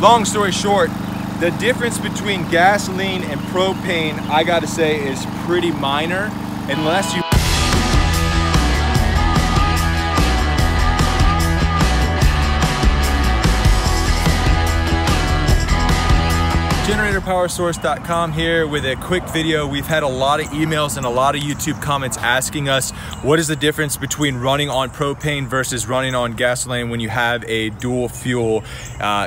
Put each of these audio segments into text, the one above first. Long story short, the difference between gasoline and propane, I gotta say, is pretty minor, unless you... generatorpowersource.com here with a quick video. We've had a lot of emails and a lot of YouTube comments asking us what is the difference between running on propane versus running on gasoline when you have a dual fuel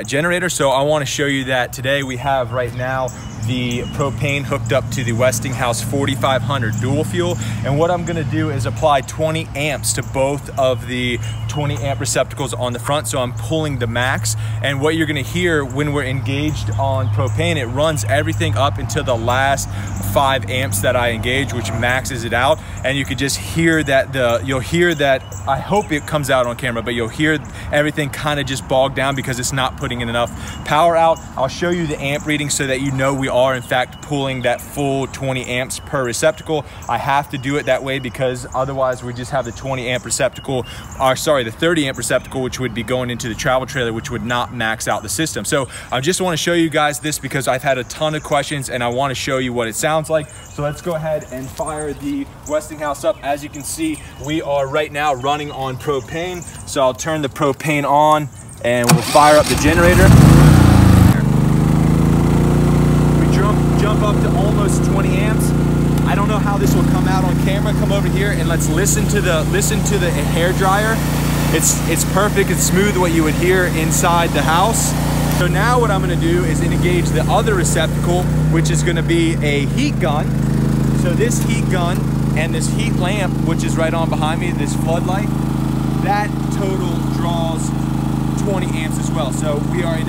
generator. So I want to show you that today. We have right now the propane hooked up to the Westinghouse 4500 dual fuel, and what I'm gonna do is apply 20 amps to both of the 20 amp receptacles on the front, so I'm pulling the max. And what you're gonna hear when we're engaged on propane, it runs everything up until the last 5 amps that I engage, which maxes it out. And you could just hear that you'll hear that, I hope it comes out on camera, but you'll hear everything kind of just bogged down because it's not putting in enough power out. I'll show you the amp reading so that you know we are in fact pulling that full 20 amps per receptacle. I have to do it that way because otherwise we just have the 20 amp receptacle, or sorry, the 30 amp receptacle, which would be going into the travel trailer, which would not max out the system. So I just want to show you guys this because I've had a ton of questions and I want to show you what it sounds like. So let's go ahead and fire the Westinghouse up. As you can see, we are right now running on propane. So I'll turn the propane on and we'll fire up the generator. Jump up to almost 20 amps. I don't know how this will come out on camera. Come over here and let's listen to the hairdryer. It's perfect, it's smooth, what you would hear inside the house. So now what I'm gonna do is engage the other receptacle, which is gonna be a heat gun. So this heat gun and this heat lamp, which is right on behind me, this floodlight, that total draws 20 amps as well. So we are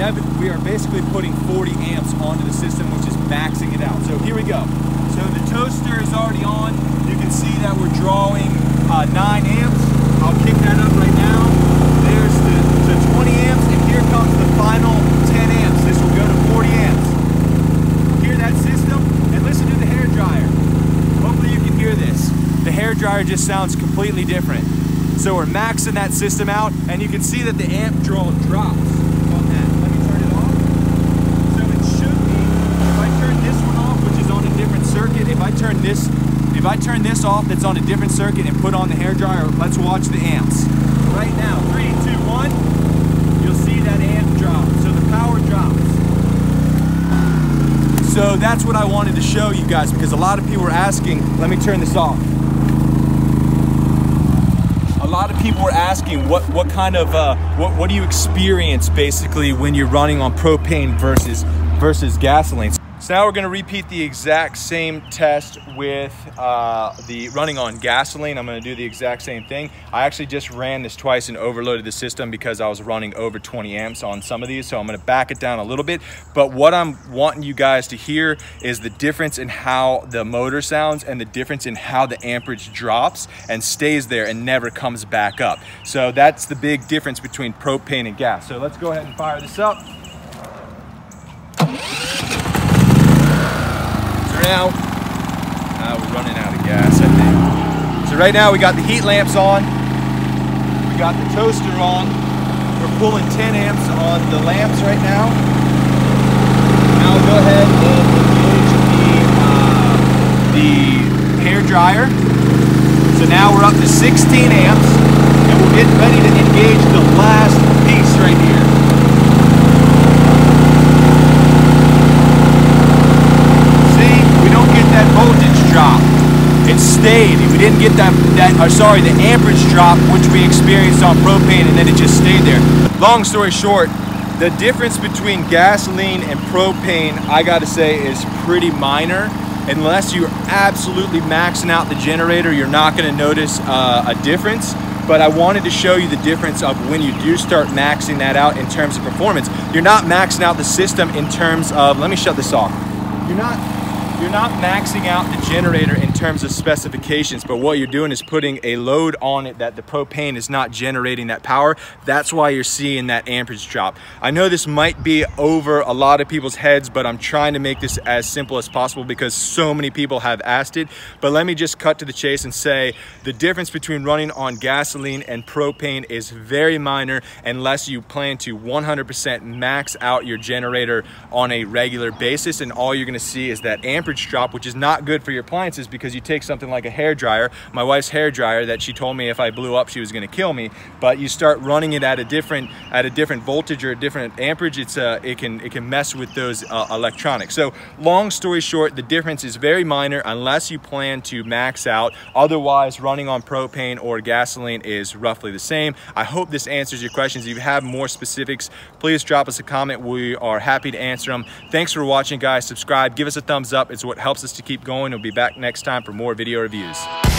basically putting 40 amps onto the system, which is maxing it out. So here we go. So the toaster is already on. You can see that we're drawing 9 amps. I'll kick that up right now. There's the 20 amps, and here comes the final 10 amps. This will go to 40 amps. Hear that system? And listen to the hairdryer. Hopefully you can hear this. The hairdryer just sounds completely different. So we're maxing that system out, and you can see that the amp draw drops on that. Let me turn it off. So it should be, if I turn this one off, which is on a different circuit, if I turn this off, that's on a different circuit, and put on the hairdryer, let's watch the amps. Right now, 3, 2, 1, you'll see that amp drop. So the power drops. So that's what I wanted to show you guys, because a lot of people were asking, let me turn this off. A lot of people were asking what do you experience basically when you're running on propane versus gasoline. So now we're going to repeat the exact same test with the running on gasoline. I'm going to do the exact same thing. I actually just ran this twice and overloaded the system because I was running over 20 amps on some of these, so I'm going to back it down a little bit. But what I'm wanting you guys to hear is the difference in how the motor sounds and the difference in how the amperage drops and stays there and never comes back up. So that's the big difference between propane and gas. So let's go ahead and fire this up. Now we're running out of gas, I think. So right now we got the heat lamps on, we got the toaster on, we're pulling 10 amps on the lamps right now. Now we'll go ahead and engage the hair dryer. So now we're up to 16 amps, and we're getting ready to engage the last piece right here. Stayed. We didn't get the amperage drop, which we experienced on propane, and then it just stayed there. Long story short, the difference between gasoline and propane, I gotta say, is pretty minor. Unless you're absolutely maxing out the generator, you're not gonna notice a difference. But I wanted to show you the difference of when you do start maxing that out in terms of performance. You're not maxing out the system in terms of, let me shut this off. You're not maxing out the generator in terms of specifications, but what you're doing is putting a load on it that the propane is not generating that power. That's why you're seeing that amperage drop. I know this might be over a lot of people's heads, but I'm trying to make this as simple as possible because so many people have asked it. But let me just cut to the chase and say the difference between running on gasoline and propane is very minor unless you plan to 100% max out your generator on a regular basis, and all you're going to see is that amperage drop, which is not good for your appliances because you take something like a hairdryer, my wife's hairdryer that she told me if I blew up she was going to kill me, but you start running it at a different voltage or a different amperage, it can mess with those electronics. So long story short, the difference is very minor unless you plan to max out. Otherwise, running on propane or gasoline is roughly the same. I hope this answers your questions. If you have more specifics, please drop us a comment. We are happy to answer them. Thanks for watching, guys. Subscribe, give us a thumbs up. It's what helps us to keep going. We'll be back next time for more video reviews.